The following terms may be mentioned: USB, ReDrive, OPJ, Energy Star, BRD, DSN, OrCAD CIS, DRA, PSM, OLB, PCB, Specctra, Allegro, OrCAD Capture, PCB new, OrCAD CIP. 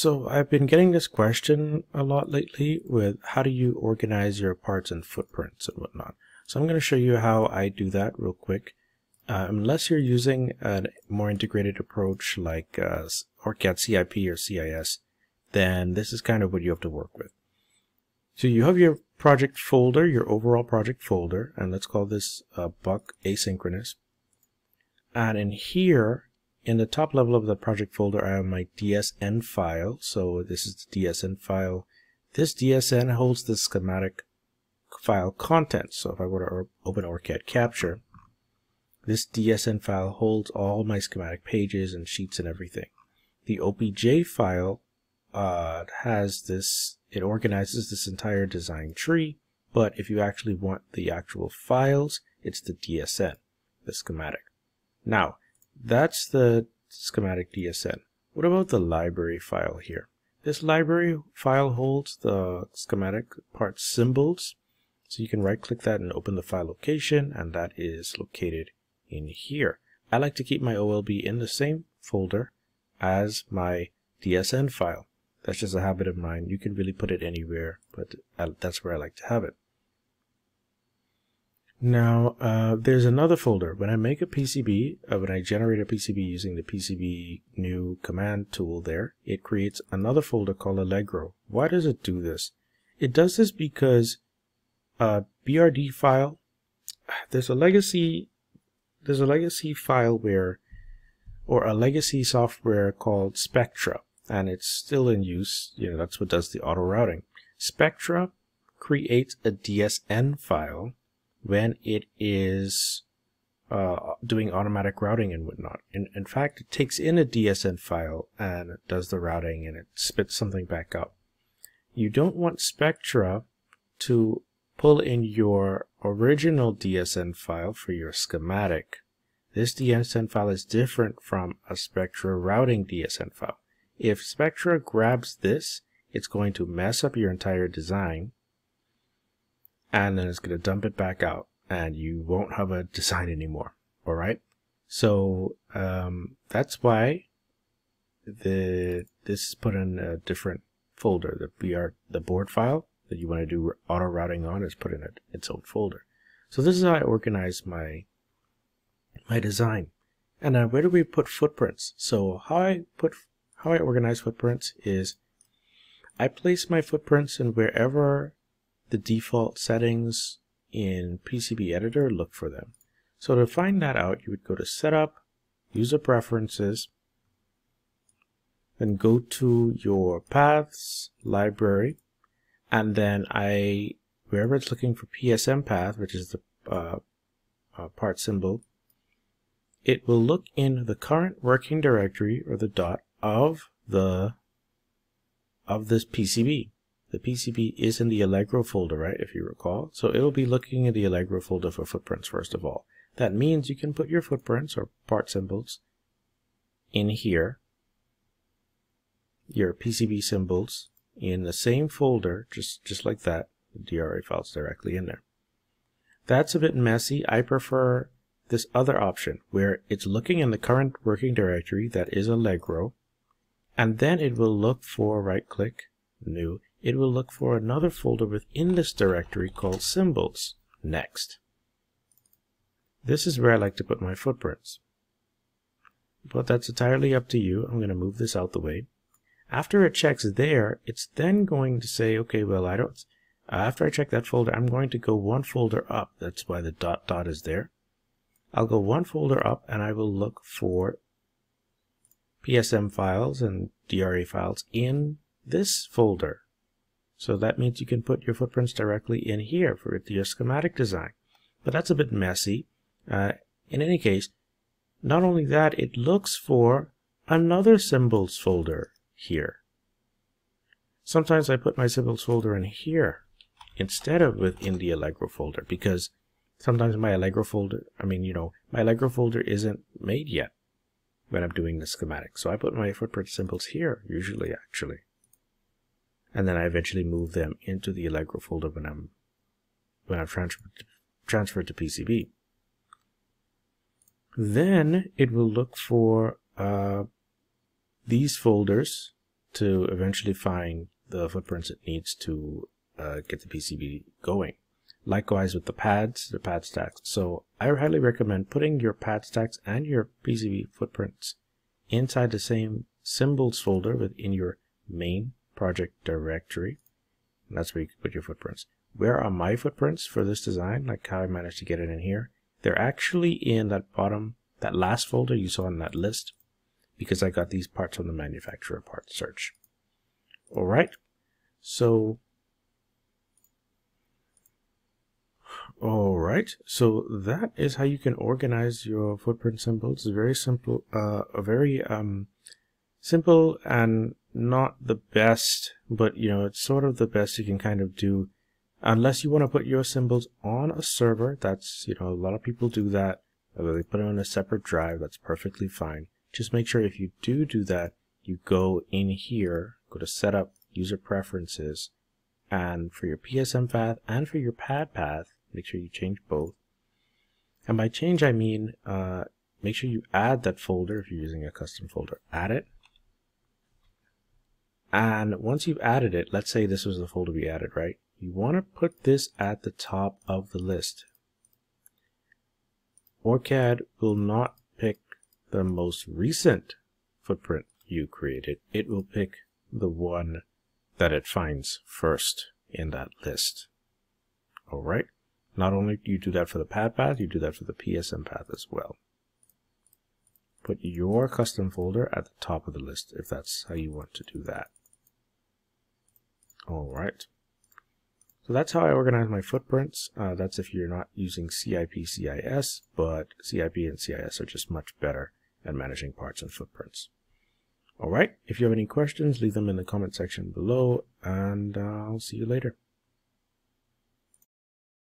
So I've been getting this question a lot lately with how do you organize your parts and footprints and whatnot. So I'm going to show you how I do that real quick. Unless you're using a more integrated approach like OrCAD CIP or CIS, then this is kind of what you have to work with. So you have your project folder, your overall project folder, and let's call this Buck Asynchronous. And in here, in the top level of the project folder, I have my DSN file. So this is the DSN file. This DSN holds the schematic file content. So if I were to open OrCAD Capture, this DSN file holds all my schematic pages and sheets and everything. The OPJ file has this, it organizes this entire design tree, but if you actually want the actual files, it's the DSN, the schematic. Now, that's the schematic DSN. What about the library file here? This library file holds the schematic part symbols, so you can right-click that and open the file location, and that is located in here. I like to keep my OLB in the same folder as my DSN file. That's just a habit of mine. You can really put it anywhere, but that's where I like to have it. Now, there's another folder. When I make a PCB, when I generate a PCB using the PCB new command tool there, it creates another folder called Allegro. Why does it do this? It does this because a BRD file, there's a legacy file or a legacy software called Specctra, and it's still in use. You know, that's what does the auto routing. Specctra creates a DSN file when it is doing automatic routing and whatnot. In fact, it takes in a DSN file and it does the routing and it spits something back up. You don't want Specctra to pull in your original DSN file for your schematic. This DSN file is different from a Specctra routing DSN file. If Specctra grabs this, it's going to mess up your entire design, and then it's going to dump it back out, and you won't have a design anymore. All right. So that's why this is put in a different folder. The board file that you want to do auto routing on is put in its own folder. So this is how I organize my design. And now where do we put footprints? So how I organize footprints is I place my footprints in wherever the default settings in PCB editor look for them. So to find that out, you would go to Setup, User Preferences, then go to your Paths library, and then wherever it's looking for PSM path, which is the part symbol, it will look in the current working directory or the dot of this PCB. The PCB is in the Allegro folder, right, if you recall. So it will be looking in the Allegro folder for footprints first of all. That means you can put your footprints or part symbols in here, your PCB symbols in the same folder, just like that. The DRA file's directly in there. That's a bit messy. I prefer this other option where it's looking in the current working directory, that is Allegro, and then it will look for, right-click, New. It will look for another folder within this directory called Symbols. Next. This is where I like to put my footprints. But that's entirely up to you. I'm going to move this out the way. After it checks there, it's then going to say, okay, well, after I check that folder, I'm going to go one folder up. That's why the dot dot is there. I'll go one folder up and I will look for PSM files and DRA files in this folder. So that means you can put your footprints directly in here for your schematic design. But that's a bit messy. In any case, not only that, it looks for another symbols folder here. Sometimes I put my symbols folder in here instead of within the Allegro folder, because sometimes my Allegro folder, my Allegro folder isn't made yet when I'm doing the schematic. So I put my footprint symbols here, usually actually. And then I eventually move them into the Allegro folder when I've transferred to PCB. Then it will look for these folders to eventually find the footprints it needs to get the PCB going. Likewise with the pad stacks. So I highly recommend putting your pad stacks and your PCB footprints inside the same symbols folder within your main project directory. And that's where you can put your footprints. Where are my footprints for this design? Like how I managed to get it in here. They're actually in that bottom, that last folder you saw in that list, because I got these parts from the manufacturer part search. All right. So that is how you can organize your footprint symbols. It's very simple, simple and not the best, but you know, it's sort of the best you can kind of do, unless you want to put your symbols on a server. That's, you know, a lot of people do that. They put it on a separate drive. That's perfectly fine. Just make sure if you do that, you go in here, go to Setup, User Preferences, and for your PSM path and for your pad path, make sure you change both. And by change, I mean, make sure you add that folder. If you're using a custom folder, add it. And once you've added it, let's say this was the folder we added, right? You want to put this at the top of the list. OrCAD will not pick the most recent footprint you created. It will pick the one that it finds first in that list. All right. Not only do you do that for the pad path, you do that for the PSM path as well. Put your custom folder at the top of the list if that's how you want to do that. All right. So that's how I organize my footprints. That's if you're not using CIP, CIS, but CIP and CIS are just much better at managing parts and footprints. All right. If you have any questions, leave them in the comment section below, and I'll see you later.